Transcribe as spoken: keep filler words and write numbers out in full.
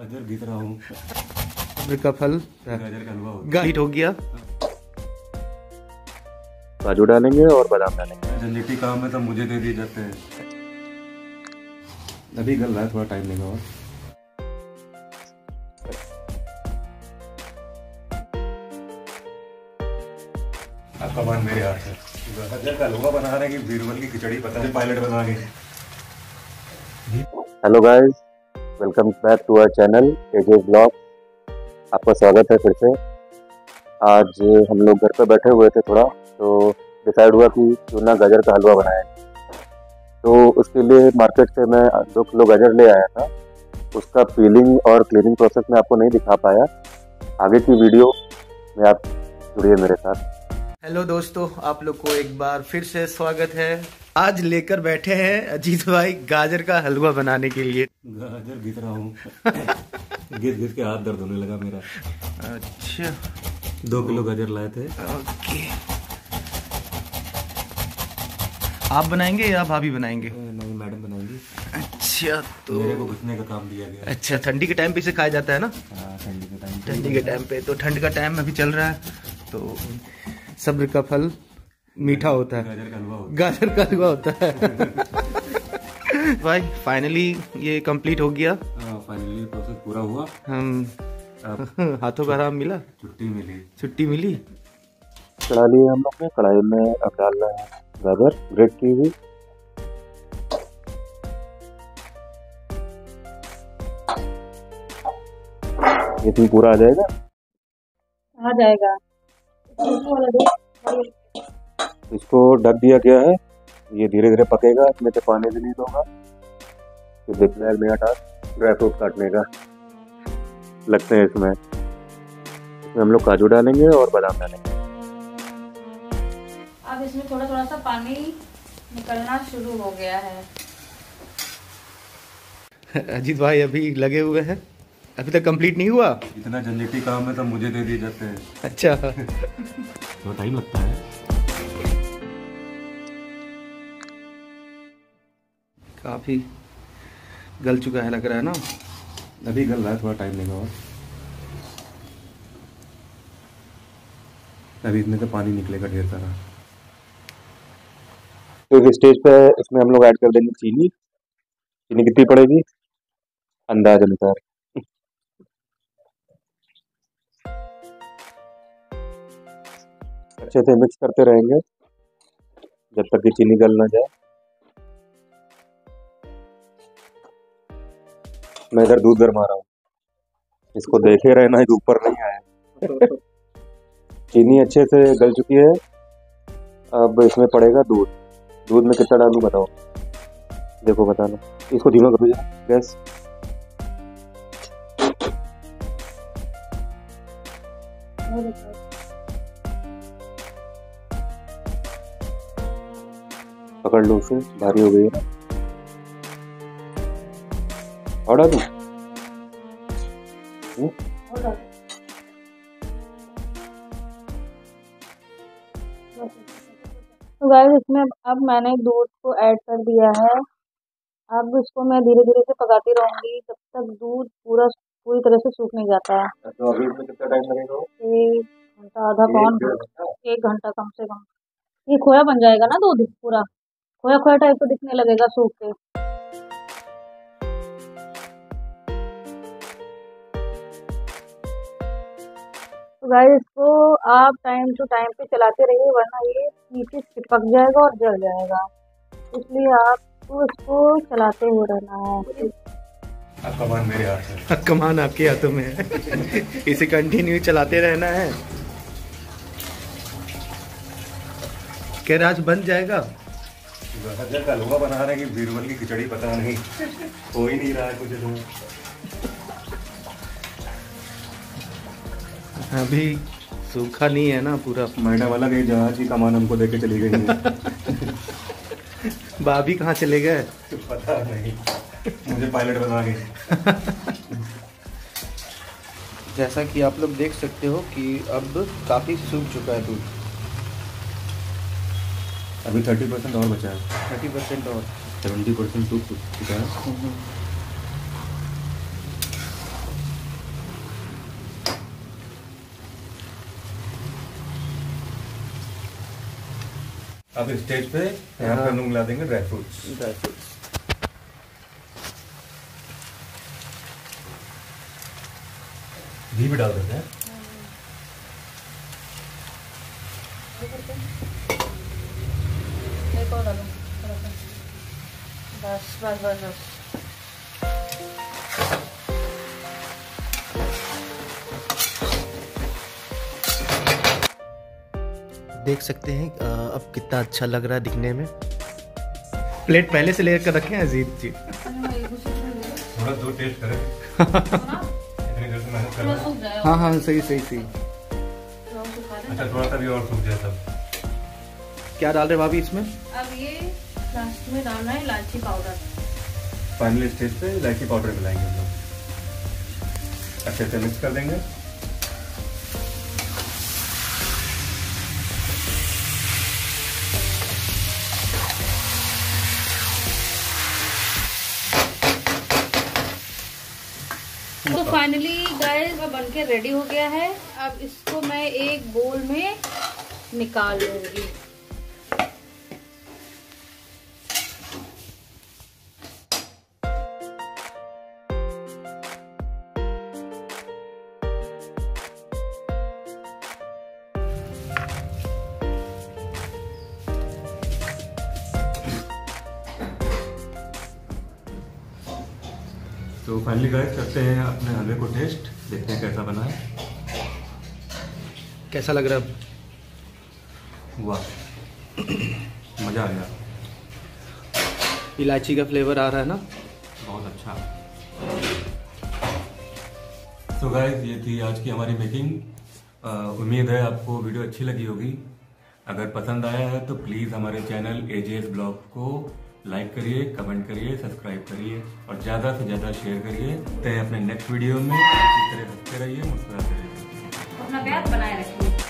गाजर भीत रहा हूँ। गाजर का फल, गाजर का हलवा गाइड हो गया। काजू डालेंगे और बादाम डालेंगे। जल्दी काम है तो मुझे दे दी जाते हैं। अभी गल रहा है, थोड़ा टाइम लेगा। और आपका मन मेरे हाथ है। गाजर का हलवा बना रहे हैं कि बीरबल की खिचड़ी, पता नहीं पायलट बना के। Hello guys, welcome back to our channel edges vlog. आपका स्वागत है फिर से। आज हम लोग घर पर बैठे हुए थे थोड़ा, तो डिसाइड हुआ कि क्यों ना गाजर का हलवा बनाए। तो उसके लिए मार्केट से मैं दो किलो गाजर ले आया था। उसका पीलिंग और क्लीनिंग प्रोसेस मैं आपको नहीं दिखा पाया। आगे की वीडियो में आप जुड़िए मेरे साथ। हेलो दोस्तों, आप लोग को एक बार फिर से स्वागत है। आज लेकर बैठे हैं अजीत भाई गाजर का हलवा बनाने के लिए। गाजर घिस रहा हूँ। घिस घिस के हाथ दर्द होने लगा मेरा। अच्छा, दो किलो गाजर लाए थे। ओके, आप बनाएंगे या भाभी बनाएंगे? नहीं, मैडम बनाएंगी। अच्छा, तो मेरे को घुसने का काम दिया गया। अच्छा, ठंडी के टाइम पे इसे खाया जाता है ना? ठंडी के टाइम ठंडी के टाइम पे तो ठंड का टाइम अभी चल रहा है, तो सब्र का फल मीठा होता है। गाजर का हलवा होता है। गाजर का हलवा होता है। भाई फाइनली ये कंप्लीट हो गया। फाइनली प्रोसेस पूरा हुआ। हम हाथों का आराम मिला, छुट्टी मिली। छुट्टी मिली। चढ़ा लिए हम लोग ने कढ़ाई में। अब डाल रहे हैं गाजर ग्रेट की हुई। इतनी पूरा आ जाएगा? आ जाएगा। इसको ढक दिया गया है। ये धीरे धीरे पकेगा, इसमें तो पानी भी नहीं दूंगा। तो देखना है मेरा टास्क ड्राई फ्रूट काटने का। लगते हैं इसमें इसमें हम लोग काजू डालेंगे और बादाम डालेंगे। अब इसमें थोड़ा थोड़ा सा पानी निकलना शुरू हो गया है। अजीत भाई अभी लगे हुए हैं, अभी तक कंप्लीट नहीं हुआ। इतना झंझटी काम है तो मुझे दे दिए जाते हैं। अच्छा। तो टाइम लगता है। काफी गल चुका है लग रहा है ना? अभी गल रहा है, थोड़ा टाइम लगेगा। और अभी इसमें तो पानी निकलेगा ढेर सारा। तो इस स्टेज पे इसमें हम लोग ऐड कर देंगे चीनी। चीनी कितनी पड़ेगी? अंदाज अनुसार। अच्छे से मिक्स करते रहेंगे जब तक कि चीनी गल ना जाए। मैं इधर दूध गर्मा रहा हूँ। इसको देखे रहना है, ऊपर नहीं आया। चीनी अच्छे से गल चुकी है। अब इसमें पड़ेगा दूध। दूध में कितना डालूं बताओ? देखो बताना। इसको धीमा कर दो जरा गैस। पकड़ लो उसे, भारी हो गई है। और डाल दूं? तो गाइस इसमें अब मैंने दूध को ऐड कर दिया है। अब इसको मैं धीरे धीरे से पकाती रहूंगी जब तक दूध पूरा पूरी तरह से सूख नहीं जाता है। तो अभी इसमें कितना टाइम लगेगा? एक घंटा, आधा पौन एक घंटा कम से कम। ये खोया बन जाएगा ना दूध, पूरा खोया खोया टाइप को दिखने लगेगा सूख के। गाइस इसको आप टाइम टू टाइम पे चलाते रहिए, वरना ये नीचे चिपक जाएगा और जल जाएगा। इसलिए आपको इसको चलाते हुए रहना है। कमान मेरे हाथ में, कमान आपके हाथों में है। इसे कंटिन्यू चलाते रहना है। क्या राज बन जाएगा? गाजर का हलवा बना रहे हैं कि बीरबल की खिचड़ी, पता नहीं हो ही नहीं रहा है कुछ। अभी सूखा नहीं है ना पूरा। मैडम वाला कहीं जहाज की कमान हमको देके चली गई है। भाभी कहाँ चले गए? पता नहीं, मुझे पायलट बना गए। जैसा कि आप लोग देख सकते हो कि अब काफी सूख चुका है दूध। अभी थर्टी परसेंट और बचा है। थर्टी परसेंट और सेवेंटी परसेंट सूख चुका है। अब स्टेज पे यहाँ पे हम लोग मिला देंगे ड्राई फ्रूट्स। ड्राई फ्रूट्स घी भी डाल देते हैं। बस बस बस बस देख सकते हैं अब कितना अच्छा लग रहा है दिखने में। प्लेट पहले से लेकर रखे हैं अजीत जी। थोड़ा दो टेस्ट करें। हाँ हाँ सही सही सही। अच्छा थोड़ा सा भी और सूख जाए तब। क्या डाल रहे भाभी इसमें? अब ये लास्ट में डालना है इलायची पाउडर। फाइनल स्टेज पे इलायची पाउडर मिलाएंगे हम लोग। अच्छे से मिक्स कर देंगे। तो फाइनली गाइस अब बनके रेडी हो गया है। अब इसको मैं एक बोल में निकाल लूंगी। तो फाइनली गाइस करते हैं अपने हलवे को टेस्ट, देखते हैं कैसा बना है, कैसा लग रहा है। वाह मज़ा आ गया। इलायची का फ्लेवर आ रहा है ना, बहुत अच्छा। तो गाइस ये थी आज की हमारी मेकिंग। उम्मीद है आपको वीडियो अच्छी लगी होगी। अगर पसंद आया है तो प्लीज़ हमारे चैनल एजेएस ब्लॉग को लाइक करिए, कमेंट करिए, सब्सक्राइब करिए और ज़्यादा से ज़्यादा शेयर करिए। तो अपने नेक्स्ट वीडियो में इसी तरह हंसते रहिए, मुस्कुराते रहिए, अपना प्यार बनाए रखिए।